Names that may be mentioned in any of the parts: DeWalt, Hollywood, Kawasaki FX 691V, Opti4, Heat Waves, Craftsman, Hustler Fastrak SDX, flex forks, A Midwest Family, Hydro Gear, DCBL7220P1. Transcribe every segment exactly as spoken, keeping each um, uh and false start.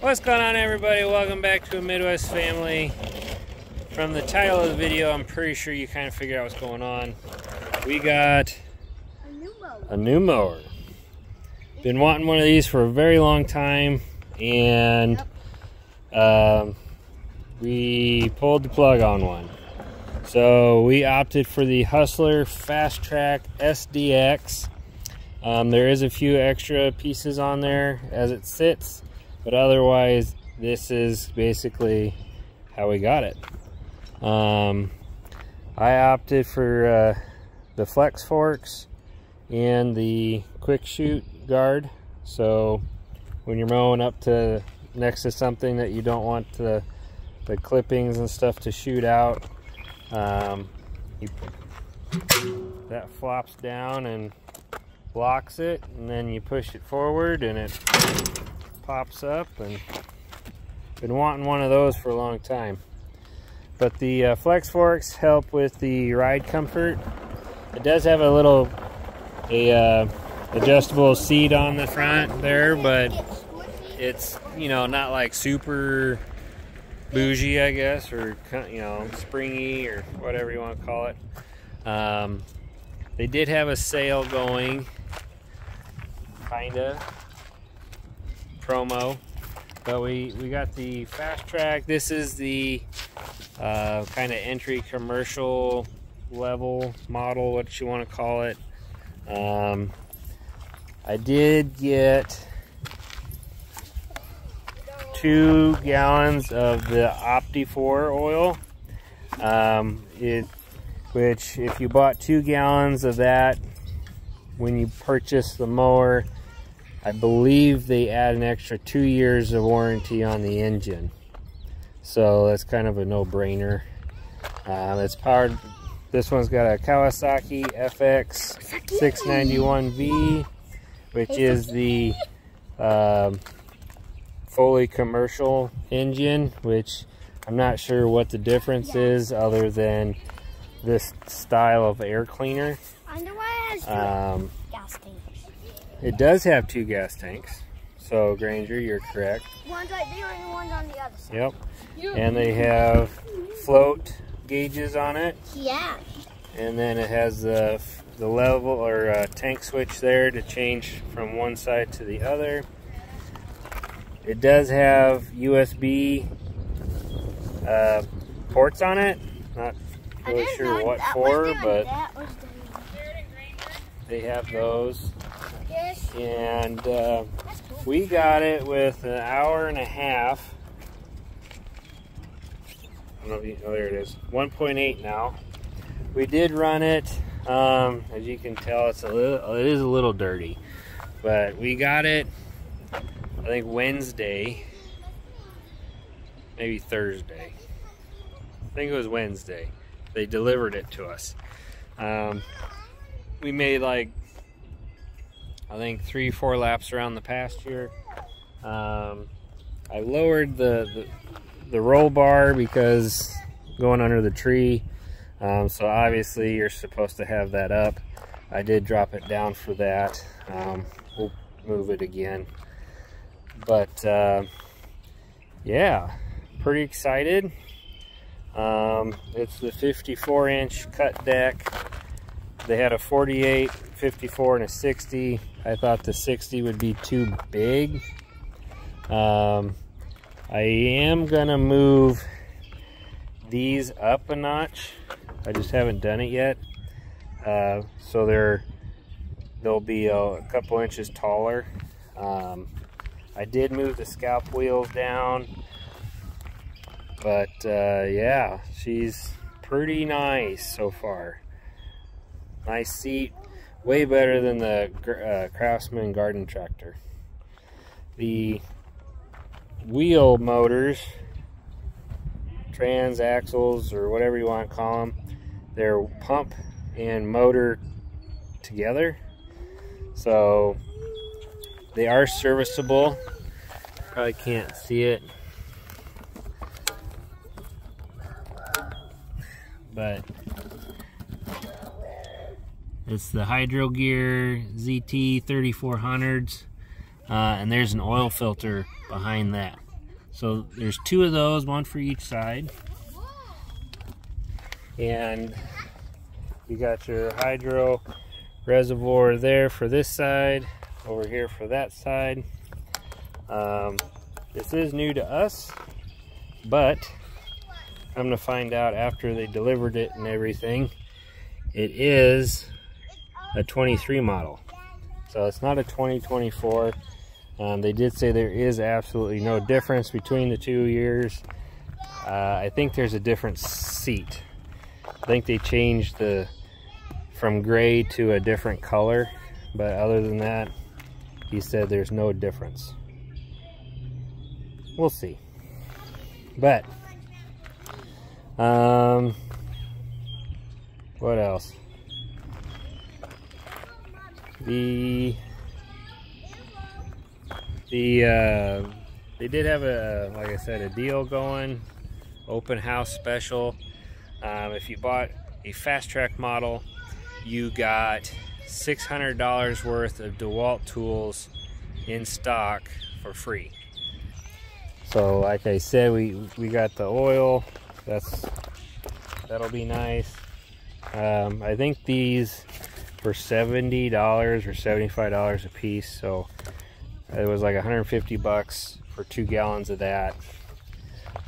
What's going on, everybody? Welcome back to A Midwest Family. From the title of the video, I'm pretty sure you kind of figured out what's going on. We got a new mower. A new mower. Been wanting one of these for a very long time, and yep. um, we pulled the plug on one. So we opted for the Hustler Fastrak S D X. Um, there is a few extra pieces on there as it sits, but otherwise this is basically how we got it. Um, I opted for uh, the flex forks and the quick shoot guard, so when you're mowing up to next to something that you don't want the, the clippings and stuff to shoot out, um, you, that flops down and blocks it, and then you push it forward and it pops up. And been wanting one of those for a long time. But the uh, flex forks help with the ride comfort. It does have a little a uh, adjustable seat on the front there, but it's, you know, not like super bougie, I guess, or, you know, springy or whatever you want to call it. Um, they did have a sale going, kinda promo, but we we got the Fastrak. This is the uh, kind of entry commercial level model, what you want to call it. Um, I did get two gallons of the Opti four oil. Um, it which if you bought two gallons of that when you purchase the mower, I believe they add an extra two years of warranty on the engine. So that's kind of a no-brainer. Um, it's powered, this one's got a Kawasaki F X six ninety-one V, which is the uh, fully commercial engine, which I'm not sure what the difference is other than this style of air cleaner. Um, it does have two gas tanks, so Granger, you're correct. One's right there and one's on the other side. Yep, and they have float gauges on it. Yeah. And then it has the the level or uh, tank switch there to change from one side to the other. It does have U S B uh, ports on it. Not really sure what for, but they have those. And uh, we got it with an hour and a half. I don't know if you, oh, there it is. one point eight now. We did run it. Um, as you can tell, it's a little. It is a little dirty, but we got it, I think Wednesday, maybe Thursday. I think it was Wednesday. They delivered it to us. Um, we made like, I think three, four laps around the pasture. Um, I lowered the, the the roll bar because going under the tree. Um, so obviously you're supposed to have that up. I did drop it down for that. Um, we'll move it again. But uh, yeah, pretty excited. Um, it's the fifty-four inch cut deck. They had a forty-eight, fifty-four, and a sixty. I thought the sixty would be too big. Um, I am gonna move these up a notch. I just haven't done it yet. Uh, so they're, they'll be a, a couple inches taller. Um, I did move the scalp wheels down, but uh, yeah, she's pretty nice so far. Nice seat, way better than the uh, Craftsman garden tractor. The wheel motors, trans axles, or whatever you want to call them, they're pump and motor together, so they are serviceable. Probably can't see it, but it's the Hydro Gear Z T thirty-four hundreds, uh, and there's an oil filter behind that. So there's two of those, one for each side. And you got your hydro reservoir there for this side, over here for that side. Um, this is new to us, but I'm gonna find out after they delivered it and everything. It is a twenty-three model, so it's not a twenty twenty-four. Um, they did say there is absolutely no difference between the two years. Uh, I think there's a different seat. I think they changed the from gray to a different color, but other than that, he said there's no difference. We'll see. But um, what else? The the uh, they did have a, like I said, a deal going, open house special. Um, if you bought a Fastrak model, you got six hundred dollars worth of DeWalt tools in stock for free. So like I said, we we got the oil. That's that'll be nice. Um, I think these were seventy dollars or seventy-five dollars a piece, so it was like a hundred fifty bucks for two gallons of that.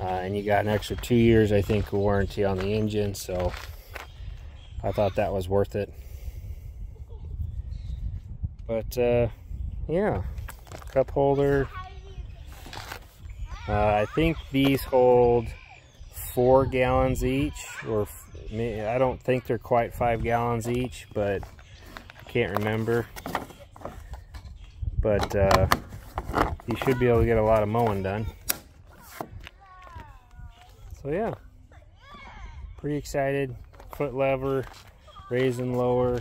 Uh, and you got an extra two years, I think, of warranty on the engine, so I thought that was worth it. But uh, yeah, cup holder. Uh, I think these hold four gallons each, or I don't think they're quite five gallons each, but I can't remember. But uh, you should be able to get a lot of mowing done. So yeah, pretty excited. Foot lever, raise and lower,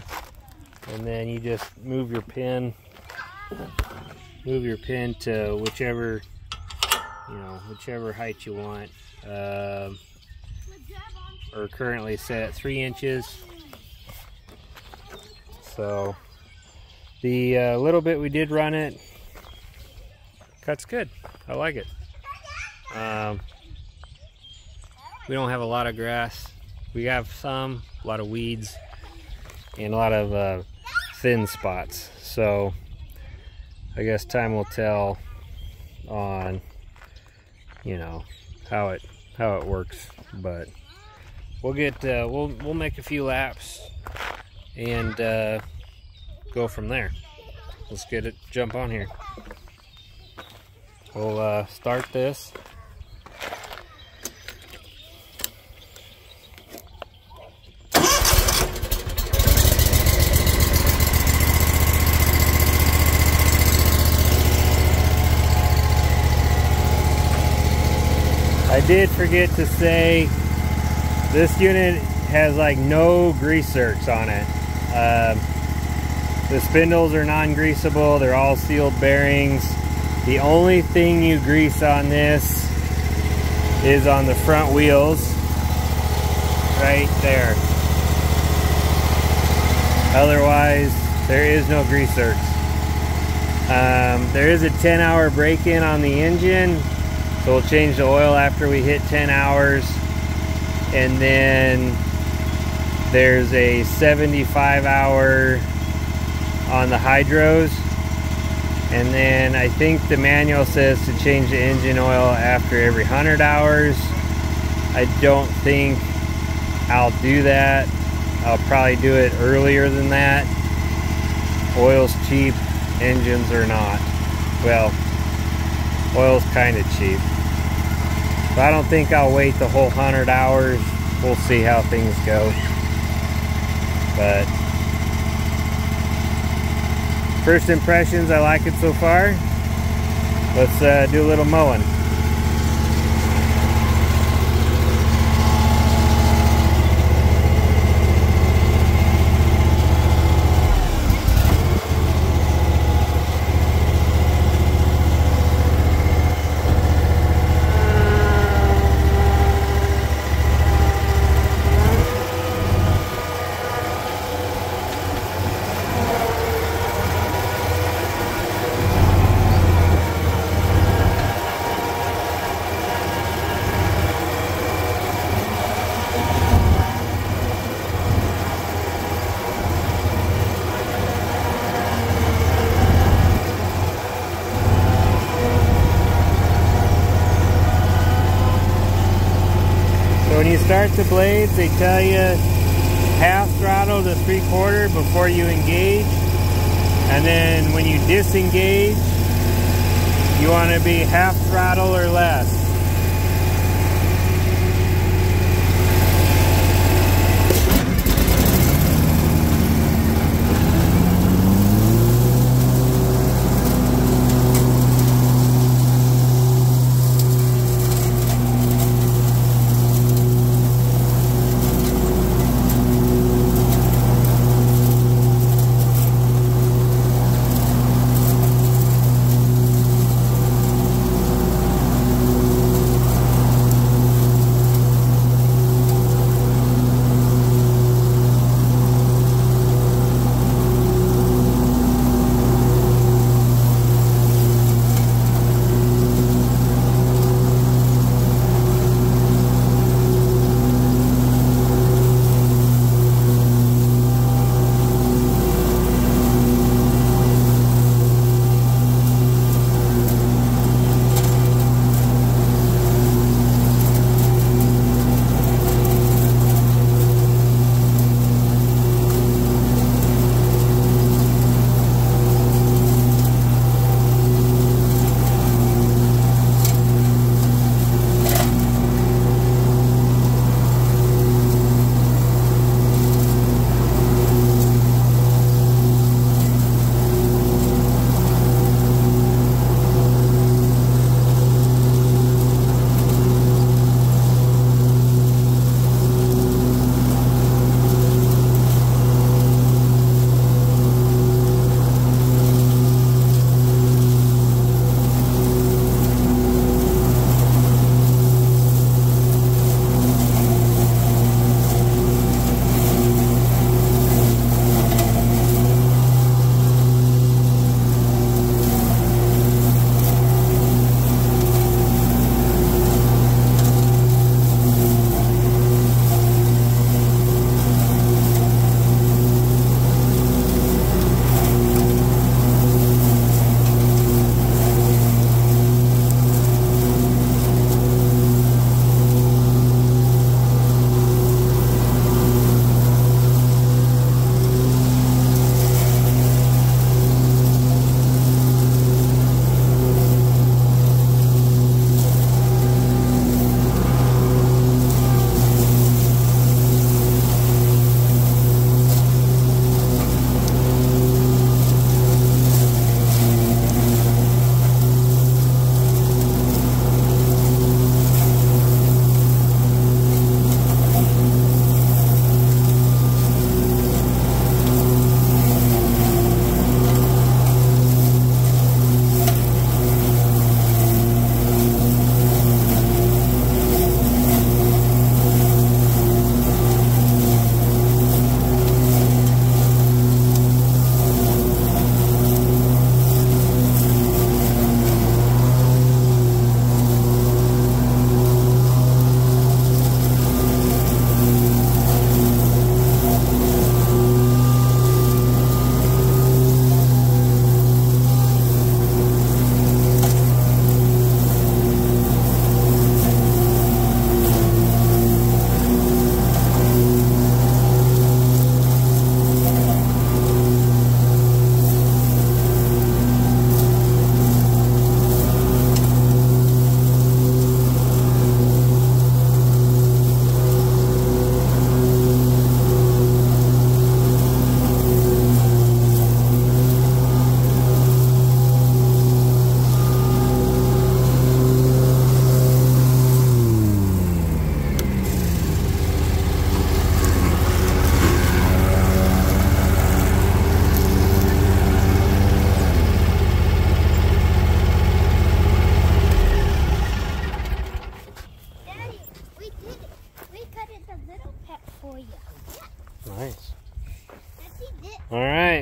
and then you just move your pin, move your pin to whichever, you know, whichever height you want. Uh, or currently set at three inches. So the uh, little bit we did run it, cuts good. I like it. Um, We don't have a lot of grass. We have some, a lot of weeds, and a lot of uh, thin spots. So I guess time will tell on, you know, how it how it works. But we'll get uh, we'll we'll make a few laps and uh, go from there. Let's get it. Jump on here. We'll uh, start this. I did forget to say this unit has like no grease certs on it. Uh, the spindles are non-greasable, they're all sealed bearings. The only thing you grease on this is on the front wheels, right there. Otherwise, there is no grease certs. Um, there is a ten hour break-in on the engine. So we'll change the oil after we hit ten hours, and then there's a seventy-five hour on the hydros, and then I think the manual says to change the engine oil after every one hundred hours. I don't think I'll do that. I'll probably do it earlier than that. Oil's cheap, engines are not. Well, oil's kind of cheap. So I don't think I'll wait the whole hundred hours. We'll see how things go. But first impressions, I like it so far. Let's uh, do a little mowing. you start the blades, they tell you half throttle to three quarter before you engage. And then when you disengage, you want to be half throttle or less.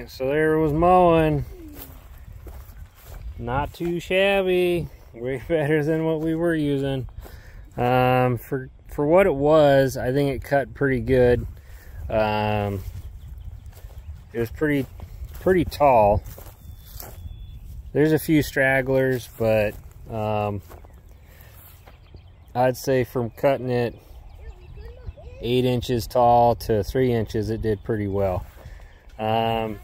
So there was mowing. Not too shabby. Way better than what we were using. Um, for for what it was, I think it cut pretty good. Um, it was pretty pretty tall. There's a few stragglers, but um, I'd say from cutting it eight inches tall to three inches, it did pretty well. Um,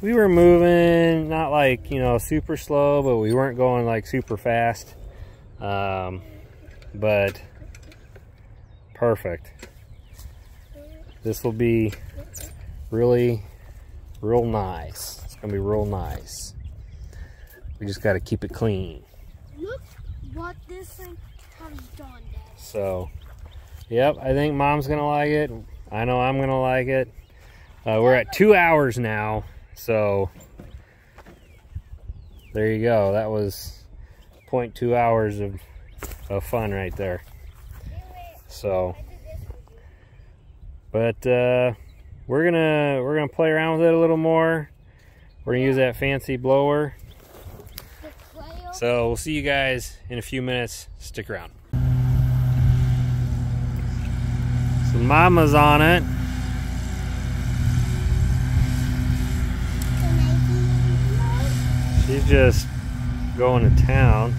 we were moving, not like, you know, super slow, but we weren't going like super fast. Um, but perfect. This will be really, real nice. It's gonna be real nice. We just gotta keep it clean. Look what this thing has done. So, yep, I think Mom's gonna like it. I know I'm gonna like it. Uh, we're at two hours now, so there you go. That was zero point two hours of, of fun right there. So, but uh, we're gonna we're gonna play around with it a little more. We're gonna use that fancy blower. So we'll see you guys in a few minutes. Stick around. So Mama's on it. She's just going to town.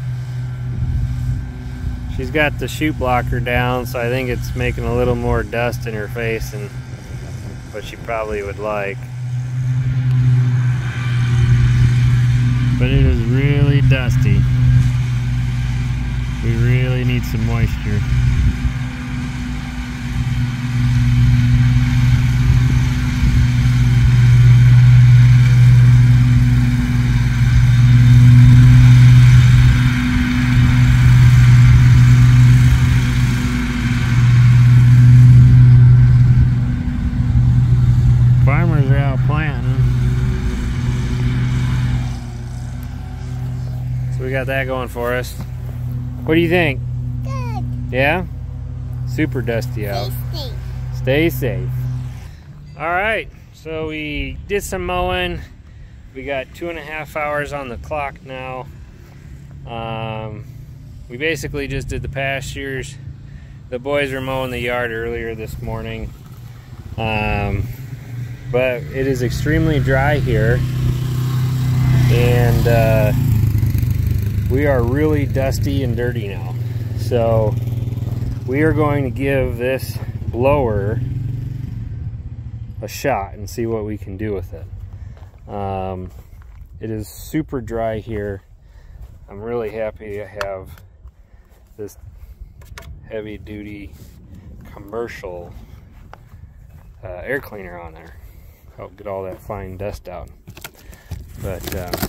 She's got the shoot blocker down, so I think it's making a little more dust in her face than what she probably would like. But it is really dusty. We really need some moisture. Got that going for us. What do you think? Good. Yeah? Super dusty out. Stay safe. Stay safe. Alright, so we did some mowing. We got two and a half hours on the clock now. Um, we basically just did the pastures. The boys were mowing the yard earlier this morning. Um, but it is extremely dry here. And uh, we are really dusty and dirty now. So we are going to give this blower a shot and see what we can do with it. Um, it is super dry here. I'm really happy I have this heavy duty commercial uh, air cleaner on there. Help get all that fine dust out. But um,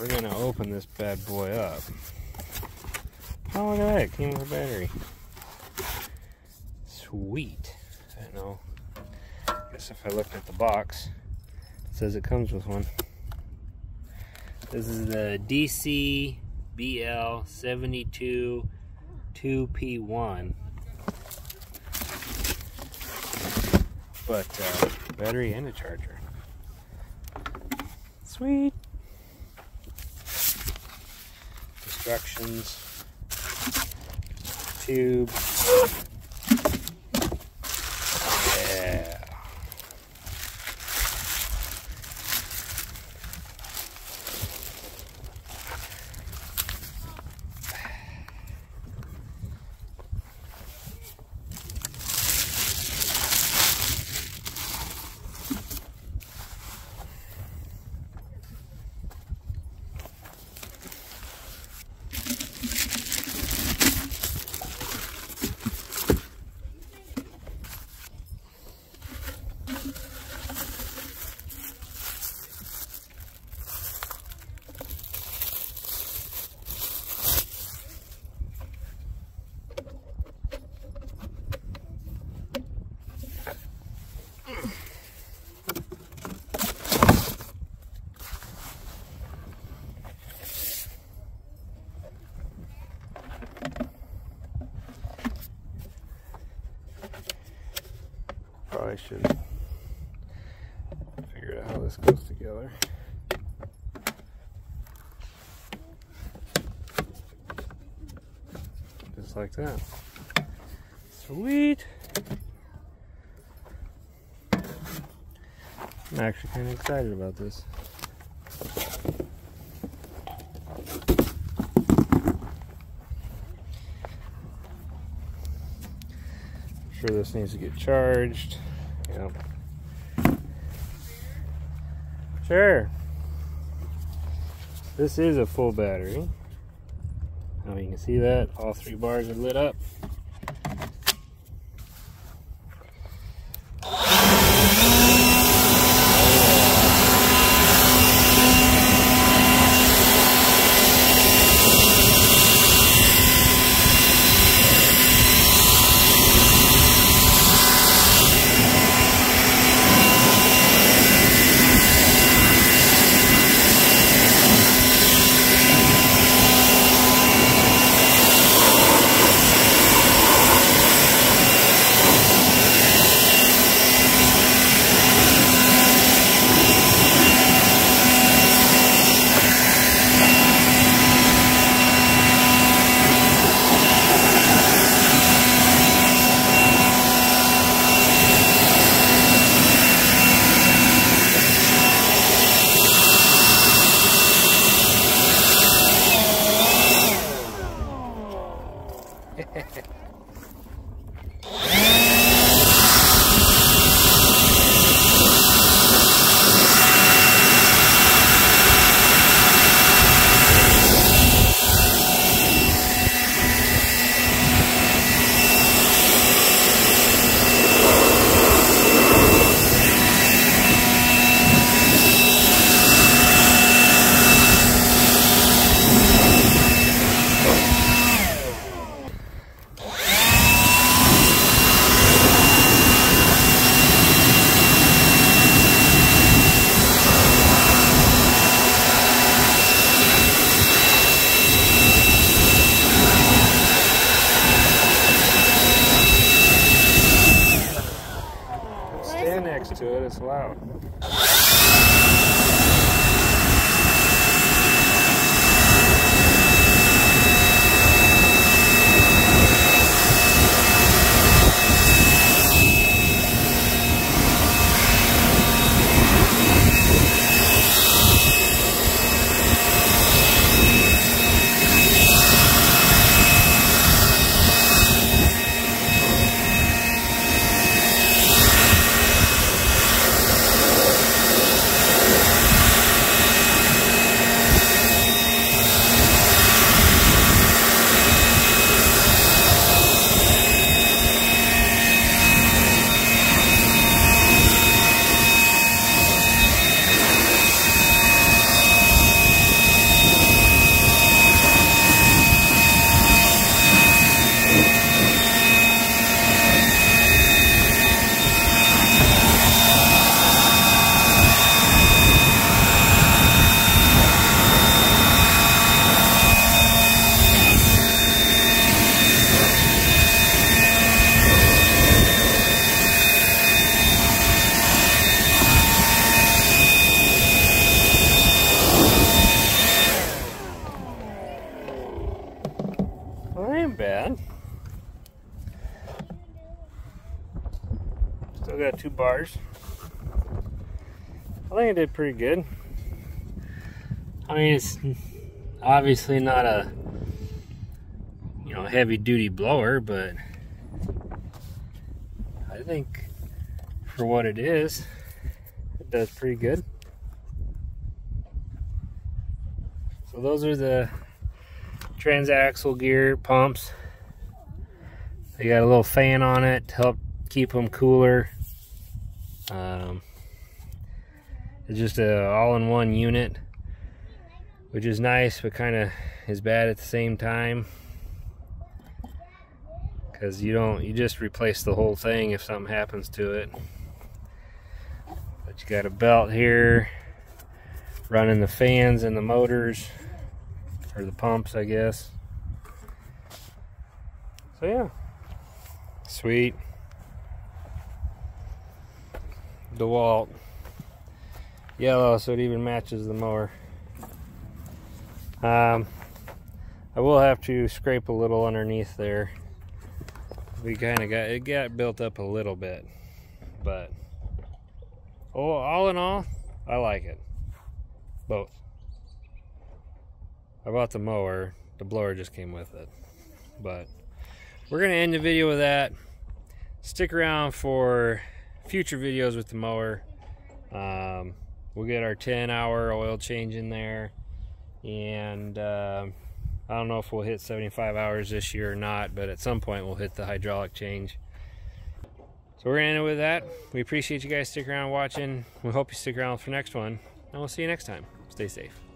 we're gonna open this bad boy up. Oh, look at that, it came with a battery. Sweet. I don't know. I guess if I looked at the box, it says it comes with one. This is the D C B L seven two two P one. But uh, battery and a charger. Sweet. Instructions, tube, yeah. I should figure out how this goes together. Just like that. Sweet! I'm actually kind of excited about this. sure this needs to get charged. Yep. Sure. This is a full battery. Now you can see that all three bars are lit up. To it, it's loud. Still got two bars. I think I did pretty good. I mean, it's obviously not a you know heavy duty blower, but I think for what it is, it does pretty good. So those are the transaxle gear pumps. They got a little fan on it to help keep them cooler. Um, it's just a all-in-one unit, which is nice, but kind of is bad at the same time, because you don't you just replace the whole thing if something happens to it. But you got a belt here running the fans and the motors, or the pumps, I guess. So yeah, sweet. DeWalt yellow, so it even matches the mower. um, I will have to scrape a little underneath there. We kind of got it got built up a little bit, but oh, all in all, I like it. Both. I bought the mower, the blower just came with it, but we're gonna end the video with that. stick around for future videos with the mower. Um, we'll get our ten hour oil change in there, and uh, I don't know if we'll hit seventy-five hours this year or not, but at some point we'll hit the hydraulic change. So we're gonna end it with that. We appreciate you guys sticking around watching. We hope you stick around for the next one, and we'll see you next time. Stay safe.